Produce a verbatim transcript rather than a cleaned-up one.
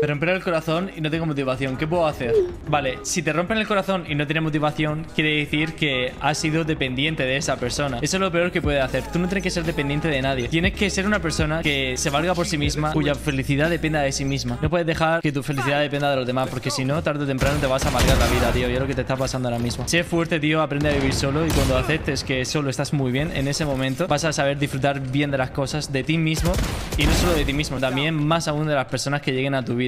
Me rompieron el corazón y no tengo motivación. ¿Qué puedo hacer? Vale, si te rompen el corazón y no tienes motivación, quiere decir que has sido dependiente de esa persona. Eso es lo peor que puedes hacer. Tú no tienes que ser dependiente de nadie. Tienes que ser una persona que se valga por sí misma, cuya felicidad dependa de sí misma. No puedes dejar que tu felicidad dependa de los demás, porque si no, tarde o temprano te vas a amargar la vida, tío. Y es lo que te está pasando ahora mismo. Sé fuerte, tío. Aprende a vivir solo. Y cuando aceptes que solo estás muy bien, en ese momento vas a saber disfrutar bien de las cosas, de ti mismo. Y no solo de ti mismo, también más aún de las personas que lleguen a tu vida.